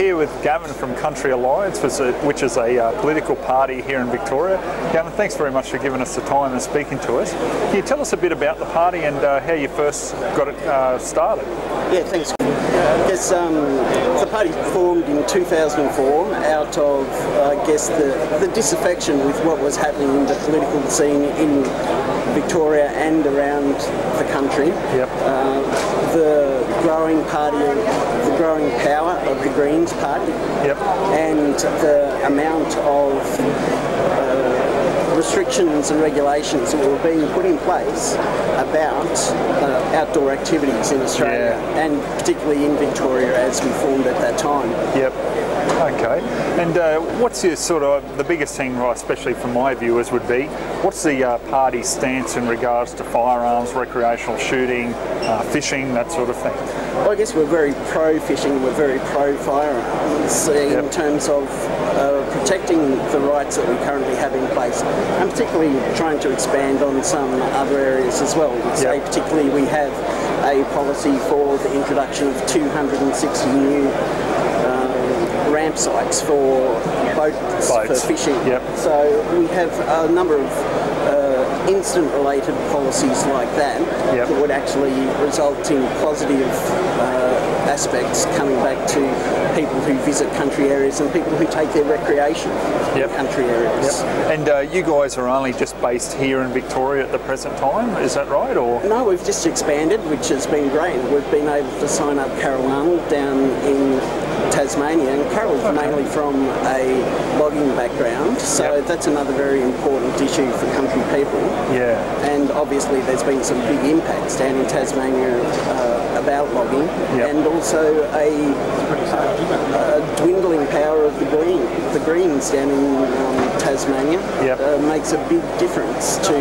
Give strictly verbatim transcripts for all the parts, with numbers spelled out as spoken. here with Gavin from Country Alliance, which is a uh, political party here in Victoria. Gavin, thanks very much for giving us the time and speaking to us. Can you tell us a bit about the party and uh, how you first got it uh, started? Yeah, thanks. I guess um, the party formed in two thousand four out of, uh, I guess, the, the disaffection with what was happening in the political scene in Victoria and around the country. Yep. Uh, the growing party, the growing power of the Greens Party. Yep. And the amount of uh, restrictions and regulations that were being put in place about uh, outdoor activities in Australia, yeah, and particularly in Victoria as we formed at that time. Yep. Okay. And uh, what's your sort of, the biggest thing, right, especially for my viewers, would be, what's the uh, party's stance in regards to firearms, recreational shooting, uh, fishing, that sort of thing? Well, I guess we're very pro-fishing, we're very pro-firearms in yep. terms of uh, protecting the rights that we currently have in place, and particularly trying to expand on some other areas as well. So yep. particularly we have a policy for the introduction of two hundred and sixty new ramp sites for boats, boats. for fishing. Yep. So we have a number of uh, incident-related policies like that yep. that would actually result in positive uh, aspects coming back to people who visit country areas and people who take their recreation yep. in country areas. Yep. And uh, you guys are only just based here in Victoria at the present time, is that right? Or no, we've just expanded, which has been great. We've been able to sign up Carol Ann down in Tasmania, and Carol's okay. mainly from a logging background, so yep. that's another very important issue for country people. Yeah. And obviously there's been some big impacts down in Tasmania uh, about logging, yep. and also a, a, a dwindling power of the green, the greens down in um, Tasmania yep. uh, makes a big difference to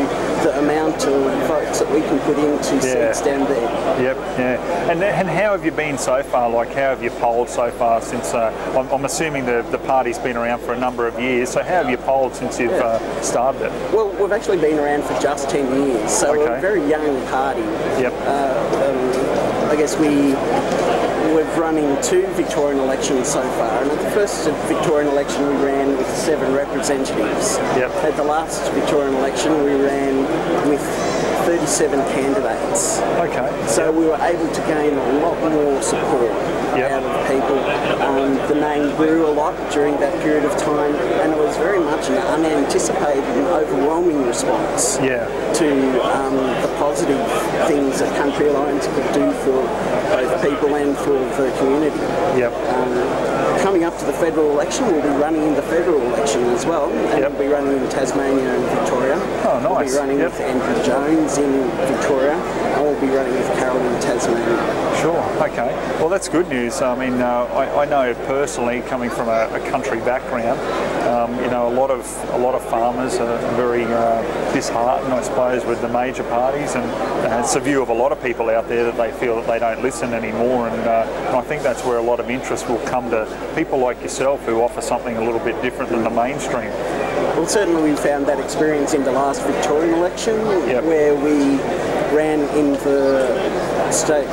the amount of votes that we can put into yeah. seats down there. Yep. Yeah. And and how have you been so far? Like, how have you polled so far? Since uh, I'm, I'm assuming the, the party's been around for a number of years, so how have you polled since you've yeah. uh, started it? Well, we've actually been around for just ten years, so okay. we're a very young party. Yep. Uh, um, I guess we, we've run in two Victorian elections so far, and at the first Victorian election we ran with seven representatives. Yep. At the last Victorian election we ran with thirty-seven candidates. Okay. So we were able to gain a lot more support yep. out of people. Um, the name grew a lot during that period of time, and it was very much an unanticipated and overwhelming response yeah. to um, the positive things that Country Alliance could do for both people and for the community. Yep. Um, coming up to the federal election, we'll be running in the federal election as well, and yep. we'll be running in Tasmania and Victoria. Oh, nice. We'll be running yep. with Andrew Jones in Victoria, and we'll be running with Carol in Tasmania. Sure, okay. Well, that's good news. I mean, uh, I, I know personally, coming from a, a country background, um, you know, a lot of a lot of farmers are very uh, disheartened, I suppose, with the major parties, and uh, it's the view of a lot of people out there that they feel that they don't listen anymore, and, uh, and I think that's where a lot of interest will come to people like yourself who offer something a little bit different than the mainstream. Well, certainly we found that experience in the last Victorian election, yep. where we ran in the state,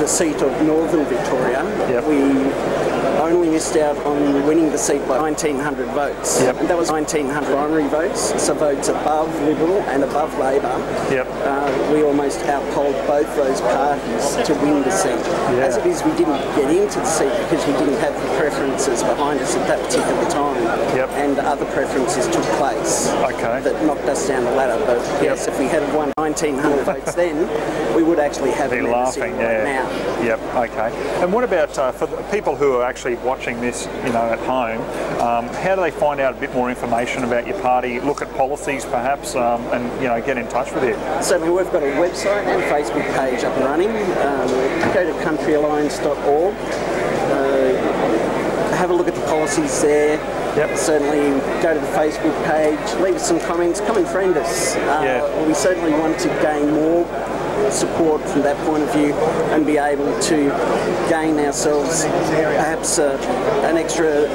the seat of Northern Victoria. Yep. We only missed out on winning the seat by nineteen hundred votes. Yep. And that was nineteen hundred primary votes, so votes above Liberal and above Labor. Yep. Uh, we almost outpolled both those parties to win the seat. Yeah. As it is, we didn't get into the seat because we didn't have the preferences behind us at that particular time. Yep. And other preferences took place okay. that knocked us down the ladder. But yes, yep. if we had won nineteen hundred votes then, we would actually have been laughing right yeah. now. Yep. Okay. And what about uh, for the people who are actually watching this, you know, at home? Um, how do they find out a bit more information about your party? Look at policies, perhaps, um, and you know, get in touch with you. Certainly, we've got a website and Facebook page up and running. Um, go to country alliance dot org. Uh, have a look at the policies there. Yep. Certainly go to the Facebook page, leave us some comments, come and friend us. Uh, yeah. We certainly want to gain more support from that point of view and be able to gain ourselves perhaps uh, an extra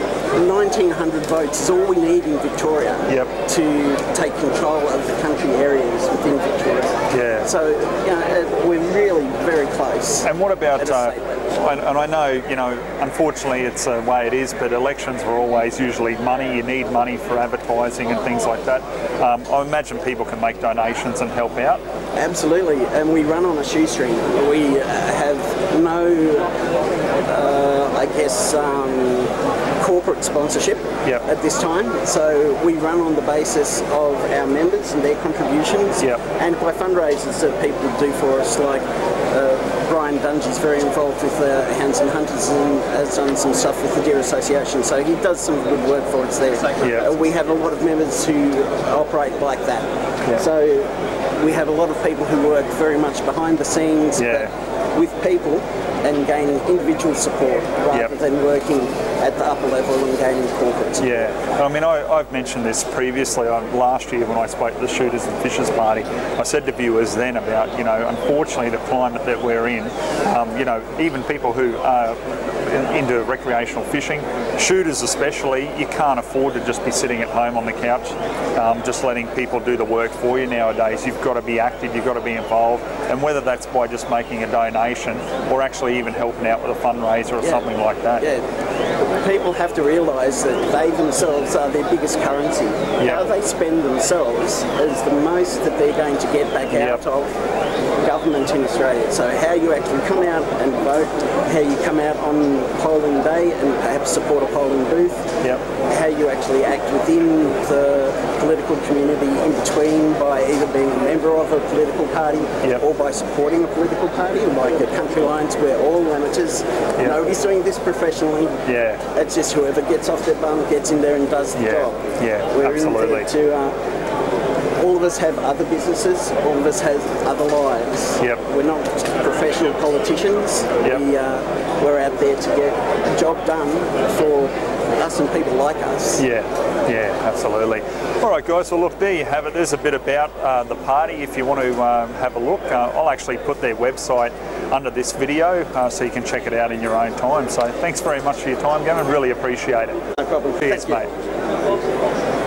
nineteen hundred votes is all we need in Victoria yep. to take control of the country areas within Victoria. Yeah. So you know, we're really very close. And what about uh, and I know, you know, unfortunately it's the way it is, but elections were always usually money. You need money for advertising and things like that. Um, I imagine people can make donations and help out. Absolutely, and we run on a shoestring. We uh, have no, uh, I guess, um, corporate sponsorship yep. at this time. So we run on the basis of our members and their contributions, yep. and by fundraisers that people do for us, like uh, Brian Dungy's very involved with the uh, Hounds and Hunters and has done some stuff with the Deer Association, so he does some good work for us there. Yeah. Uh, we have a lot of members who operate like that. Yeah. So we have a lot of people who work very much behind the scenes yeah. with people and gaining individual support rather yep. than working at the upper level and gaining corporate support. Yeah, I mean, I, I've mentioned this previously. I, last year when I spoke to the Shooters and Fishers Party, I said to viewers then about, you know, unfortunately the climate that we're in, um, you know, even people who are in, into recreational fishing, shooters especially, you can't afford to just be sitting at home on the couch, um, just letting people do the work for you nowadays. You've got to be active, you've got to be involved, and whether that's by just making a donation or actually even helping out with a fundraiser or yeah. something like that. Yeah. People have to realise that they themselves are their biggest currency. Yep. How they spend themselves is the most that they're going to get back yep. out of government in Australia. So how you actually come out and vote, how you come out on polling day and perhaps support a polling booth, yep. how you actually act within the political community in between by either being a member of a political party yep. or by supporting a political party, like a Country Alliance, where all amateurs, yep. nobody's doing this professionally. Yeah. It's just whoever gets off their bum gets in there and does the yeah. job. Yeah, We're absolutely. In to, uh, all of us have other businesses, all of us have other lives. Yep. We're not professional politicians. Yep. We, uh, we're out there to get a job done for us and people like us. Yeah, yeah, absolutely. All right, guys, well, look, there you have it. There's a bit about uh, the party. If you want to um, have a look, uh, I'll actually put their website under this video uh, so you can check it out in your own time. So thanks very much for your time, Gavin. Really appreciate it. No problem. Cheers, mate.